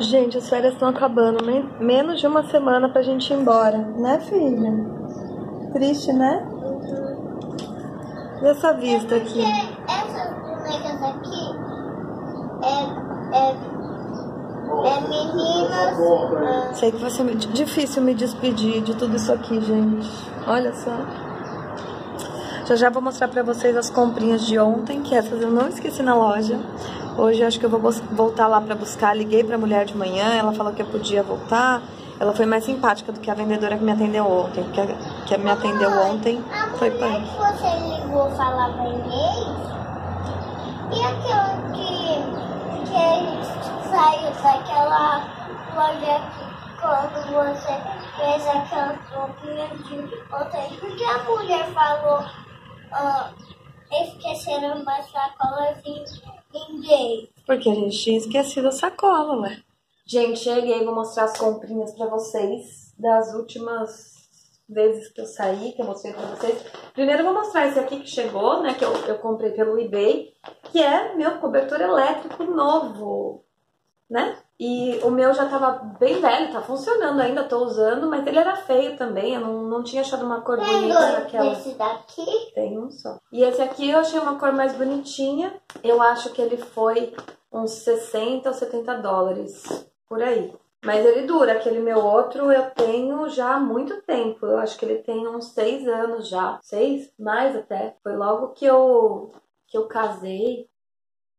Gente, as férias estão acabando, né? Menos de uma semana pra gente ir embora, né, filha? Triste, né? E essa vista aqui? Essas bonecas aqui meninas. Sei que vai ser difícil me despedir de tudo isso aqui, gente. Olha só. Já vou mostrar pra vocês as comprinhas de ontem, que essas eu não esqueci na loja. Hoje acho que eu vou voltar lá pra buscar. Liguei pra mulher de manhã, ela falou que eu podia voltar. Ela foi mais simpática do que a vendedora que me atendeu ontem. Porque que me atendeu ontem foi punk. Você ligou falar pra inglês? E aquele que ele saiu daquela loja que quando você fez aquela roupinha de ontem? Porque a mulher falou, esqueceram uma sacola assim. Porque a gente tinha esquecido a sacola, né? Gente, cheguei, vou mostrar as comprinhas pra vocês das últimas vezes que eu saí, que eu mostrei pra vocês. Primeiro eu vou mostrar esse aqui que chegou, né? Que eu comprei pelo eBay, que é meu cobertor elétrico novo, né? E o meu já tava bem velho, tá funcionando ainda, tô usando, mas ele era feio também, eu não tinha achado uma cor bonita naquela. Esse daqui? Tem um só. E esse aqui eu achei uma cor mais bonitinha, eu acho que ele foi uns 60 ou 70 dólares, por aí. Mas ele dura, aquele meu outro eu tenho já há muito tempo, eu acho que ele tem uns 6 anos já, 6, mais até, foi logo que eu casei,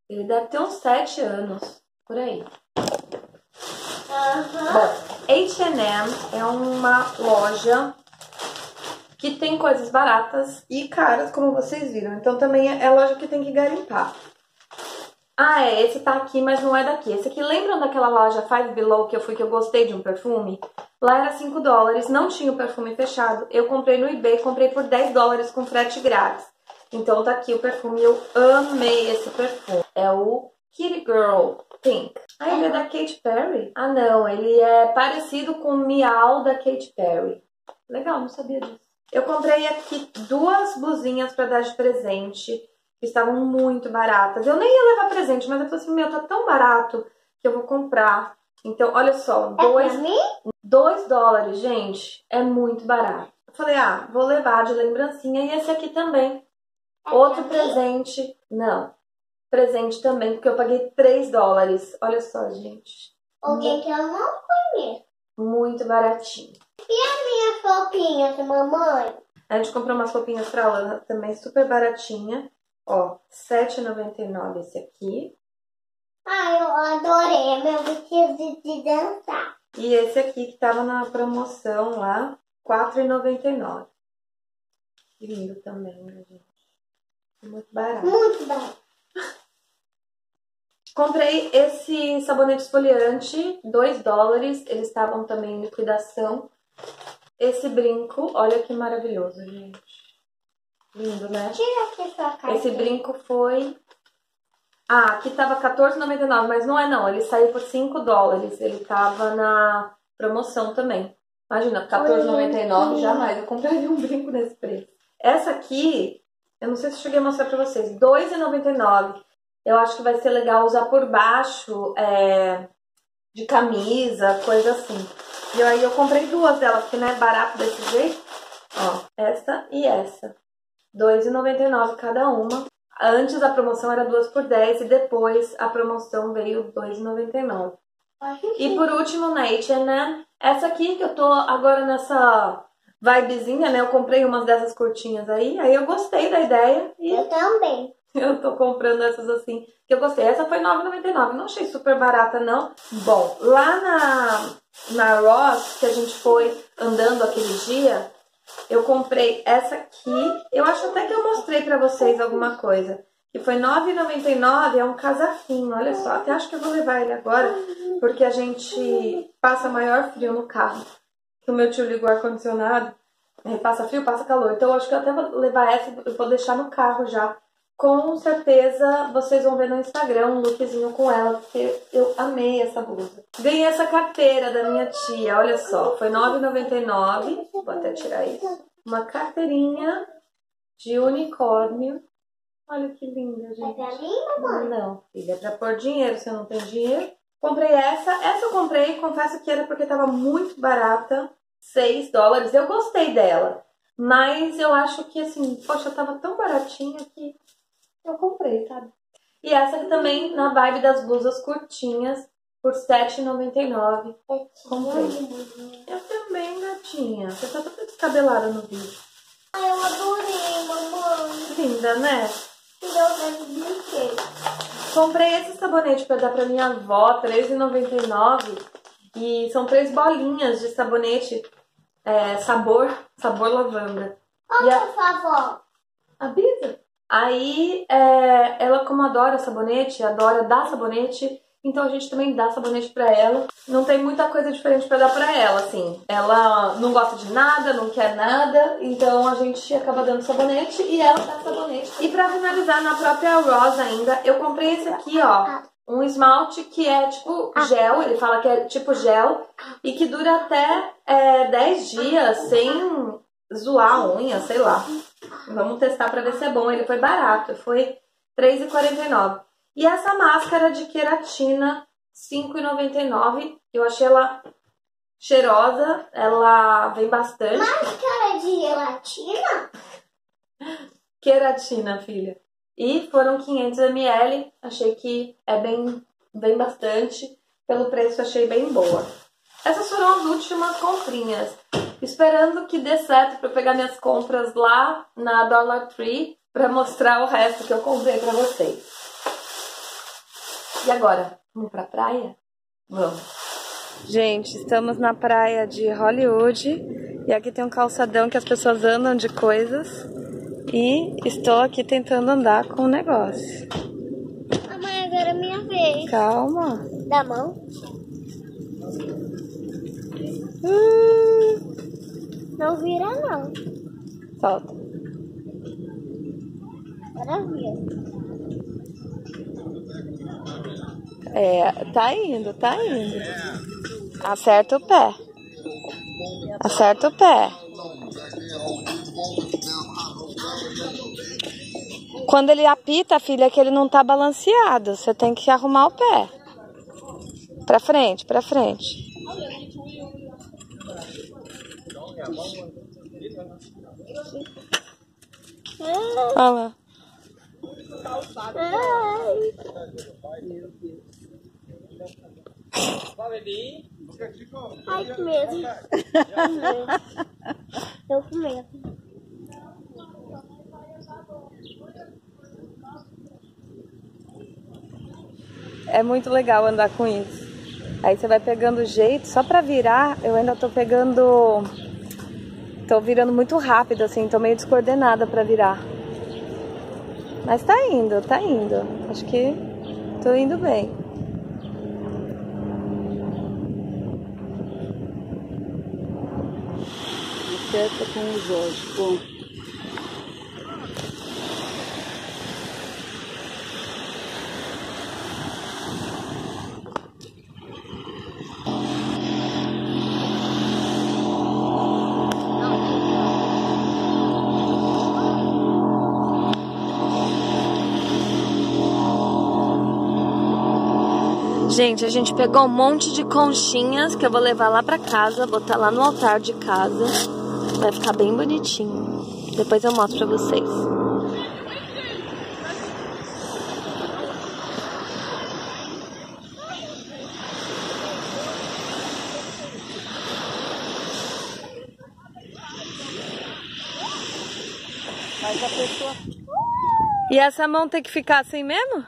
ele deve ter uns 7 anos, por aí. Bom, H&M é uma loja que tem coisas baratas e caras, como vocês viram. Então também é loja que tem que garimpar. Ah, é, esse tá aqui, mas não é daqui. Esse aqui, lembram daquela loja Five Below que eu fui, que eu gostei de um perfume? Lá era 5 dólares, não tinha o perfume fechado. Eu comprei no eBay, comprei por 10 dólares com frete grátis. Então tá aqui o perfume, eu amei esse perfume. É o Kitty Girl Pink. Ah, ele é da Katy Perry? Ah, não. Ele é parecido com o Miau da Katy Perry. Legal, não sabia disso. Eu comprei aqui 2 blusinhas pra dar de presente, que estavam muito baratas. Eu nem ia levar presente, mas eu falei assim, meu, tá tão barato que eu vou comprar. Então, olha só. $2, gente. É muito barato. Eu falei, ah, vou levar de lembrancinha. E esse aqui também. Outro presente. Não. Presente também, porque eu paguei 3 dólares. Olha só, gente. Alguém que eu não conheço. Muito baratinho. E as minhas roupinhas, mamãe? A gente comprou umas roupinhas pra Lana também, super baratinha. Ó, R$7,99 esse aqui. Ah, eu adorei. Meu vestido de dançar. E esse aqui que tava na promoção lá, R$4,99. Que lindo também, né, gente? Muito barato. Muito barato. Comprei esse sabonete esfoliante, 2 dólares, eles estavam também em liquidação. Esse brinco, olha que maravilhoso, gente. Lindo, né? Tira aqui sua cara. Esse brinco foi... Ah, aqui tava R$14,99, mas não é não, ele saiu por 5 dólares, ele tava na promoção também. Imagina, R$14,99, jamais eu compraria um brinco nesse preço. Essa aqui, eu não sei se eu cheguei a mostrar pra vocês, R$2,99. Eu acho que vai ser legal usar por baixo, de camisa, coisa assim. E aí eu comprei 2 delas, porque não é barato desse jeito. Ó, essa e essa. R$2,99 cada uma. Antes a promoção era 2 por 10 e depois a promoção veio R$2,99. E por último, na H&M, essa aqui que eu tô agora nessa vibezinha, né? Eu comprei umas dessas curtinhas aí eu gostei da ideia. E... Eu também. Eu tô comprando essas assim, que eu gostei. Essa foi R$9,99, não achei super barata, não. Bom, lá na Ross, que a gente foi andando aquele dia, eu comprei essa aqui. Eu acho até que eu mostrei pra vocês alguma coisa. Que foi R$9,99, é um casaquinho, olha só. Até acho que eu vou levar ele agora, porque a gente passa maior frio no carro. O meu tio ligou o ar-condicionado, passa frio, passa calor. Então eu acho que eu até vou levar essa, eu vou deixar no carro já. Com certeza vocês vão ver no Instagram um lookzinho com ela, porque eu amei essa blusa. Ganhei essa carteira da minha tia, olha só, foi R$9,99, vou até tirar isso. Uma carteirinha de unicórnio, olha que linda, gente. É pra mim, mamãe? Não, filha, é pra pôr dinheiro, se eu não tenho dinheiro. Comprei essa. Essa eu comprei, confesso que era porque estava muito barata. 6 dólares. Eu gostei dela. Mas eu acho que, assim, poxa, tava tão baratinha que eu comprei, sabe? E essa aqui também, na vibe das blusas curtinhas, por R$7,99. Comprei. Eu também, gatinha. Você tá toda descabelada no vídeo. Ai, eu adorei, mamãe. Linda, né? Comprei esse sabonete pra dar pra minha avó, R$3,99. E são 3 bolinhas de sabonete, sabor lavanda. Olha, por favor. A Bisa. Aí, ela como adora sabonete, adora dar sabonete, então a gente também dá sabonete pra ela. Não tem muita coisa diferente pra dar pra ela, assim. Ela não gosta de nada, não quer nada, então a gente acaba dando sabonete e ela dá sabonete. E pra finalizar, na própria Ross ainda, eu comprei esse aqui, ó. Um esmalte que é tipo gel, ele fala que é tipo gel e que dura até 10 dias sem zoar a unha, sei lá. Vamos testar pra ver se é bom. Ele foi barato, foi R$3,49. E essa máscara de queratina, R$5,99. Eu achei ela cheirosa, ela vem bastante. Máscara de gelatina? Queratina, filha. E foram 500 ml, achei que é bem bastante, pelo preço achei bem boa. Essas foram as últimas comprinhas, esperando que dê certo para pegar minhas compras lá na Dollar Tree, para mostrar o resto que eu comprei para vocês. E agora, vamos para a praia? Vamos! Gente, estamos na praia de Hollywood e aqui tem um calçadão que as pessoas andam de coisas. E estou aqui tentando andar com o negócio. Mamãe, agora é minha vez. Calma. Dá a mão. Não vira, não. Solta. Agora vira. Tá indo, tá indo. Acerta o pé. Acerta o pé. Quando ele apita, filha, é que ele não tá balanceado. Você tem que arrumar o pé. Pra frente, pra frente. Olha lá. Ai, que medo. Eu com medo. É muito legal andar com isso. Aí você vai pegando o jeito. Só pra virar, eu ainda tô pegando... Tô virando muito rápido, assim. Tô meio descoordenada pra virar. Mas tá indo, tá indo. Acho que tô indo bem. Acerta com o Jorge, bom. Gente, a gente pegou um monte de conchinhas que eu vou levar lá pra casa, botar lá no altar de casa. Vai ficar bem bonitinho. Depois eu mostro pra vocês. Mas a pessoa... E essa mão tem que ficar assim mesmo?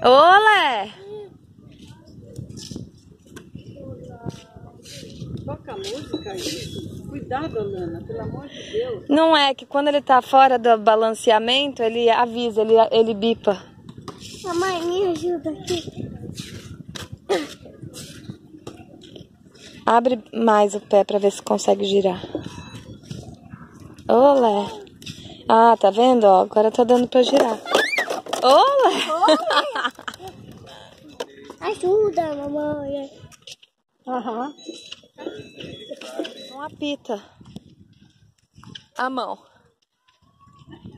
Olé! Toca a música aí. Cuidado, Nana, pelo amor de Deus. Não é que quando ele tá fora do balanceamento, ele avisa, ele bipa. Mamãe, me ajuda aqui. Abre mais o pé pra ver se consegue girar. Olé! Ah, tá vendo? Ó, agora tá dando pra girar. Olé! Ajuda, mamãe. Aham. Não apita. a mão.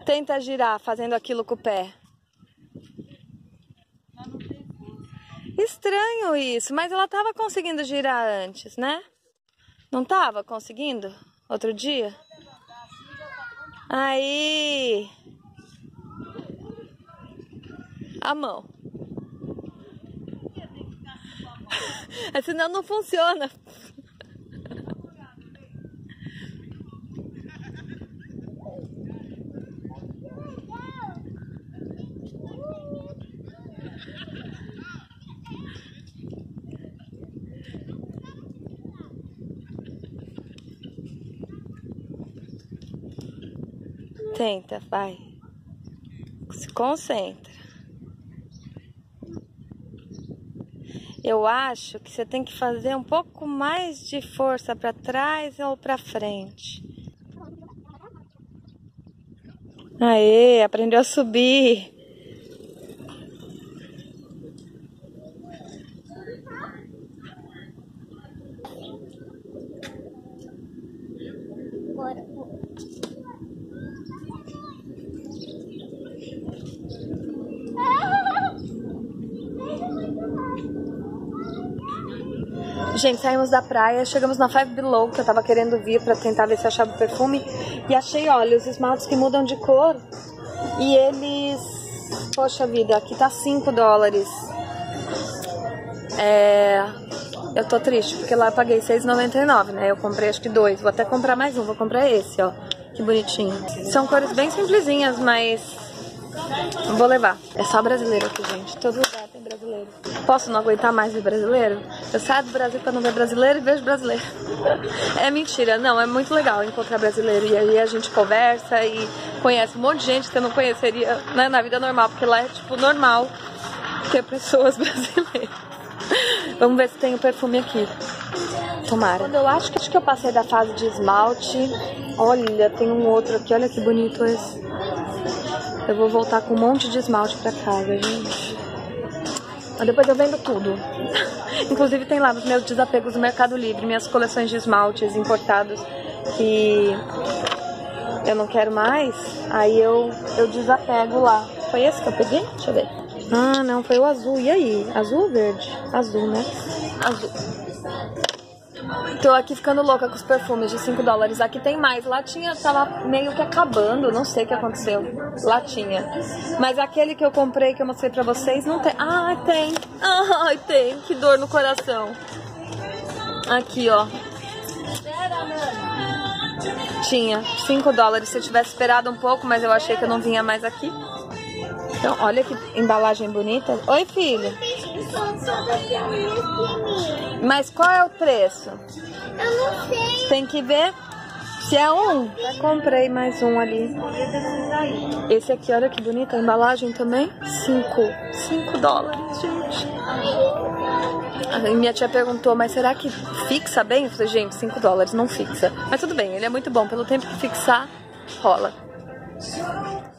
Tenta girar fazendo aquilo com o pé. Estranho isso, mas ela tava conseguindo girar antes, né? Não tava conseguindo? Outro dia? Aí! A mão. Senão não funciona. Tenta, vai. Se concentra. Eu acho que você tem que fazer um pouco mais de força para trás ou para frente. Aê, aprendeu a subir. Gente, saímos da praia, chegamos na Five Below, que eu tava querendo vir pra tentar ver se achava o perfume. E achei, olha, os esmaltes que mudam de cor. E eles... Poxa vida, aqui tá 5 dólares. Eu tô triste, porque lá eu paguei $6,99, né? Eu comprei acho que 2. Vou até comprar mais um, vou comprar esse, ó. Que bonitinho. São cores bem simplesinhas, mas... Vou levar. É só brasileiro aqui, gente. Todo lugar tem brasileiro. Posso não aguentar mais ver brasileiro? Eu saio do Brasil pra não ver brasileiro e vejo brasileiro. É mentira. Não, é muito legal encontrar brasileiro. E aí a gente conversa e conhece um monte de gente que eu não conheceria, né, na vida normal. Porque lá é, tipo, normal ter pessoas brasileiras. Vamos ver se tem o perfume aqui. Tomara. Quando eu acho que eu passei da fase de esmalte... Olha, tem um outro aqui. Olha que bonito esse. Eu vou voltar com um monte de esmalte pra casa, gente. Mas depois eu vendo tudo. Inclusive tem lá os meus desapegos do Mercado Livre, minhas coleções de esmaltes importados que eu não quero mais. Aí eu desapego lá. Foi esse que eu peguei? Deixa eu ver. Ah, não, foi o azul. E aí? Azul ou verde? Azul, né? Azul. Tô aqui ficando louca com os perfumes de 5 dólares. Aqui tem mais. Lá tinha, tava meio que acabando. Não sei o que aconteceu. Lá tinha. Mas aquele que eu comprei, que eu mostrei pra vocês, não tem. Ah, tem. Ai, tem. Que dor no coração. Aqui, ó. Tinha. 5 dólares. Se eu tivesse esperado um pouco, mas eu achei que eu não vinha mais aqui. Então, olha que embalagem bonita. Oi, filho. Mas qual é o preço? Eu não sei. Tem que ver se é um. Já comprei mais um ali. Esse aqui, olha que bonita a embalagem também. 5 dólares, gente. Aí minha tia perguntou, mas será que fixa bem? Eu falei, gente, 5 dólares não fixa. Mas tudo bem, ele é muito bom. Pelo tempo que fixar, rola.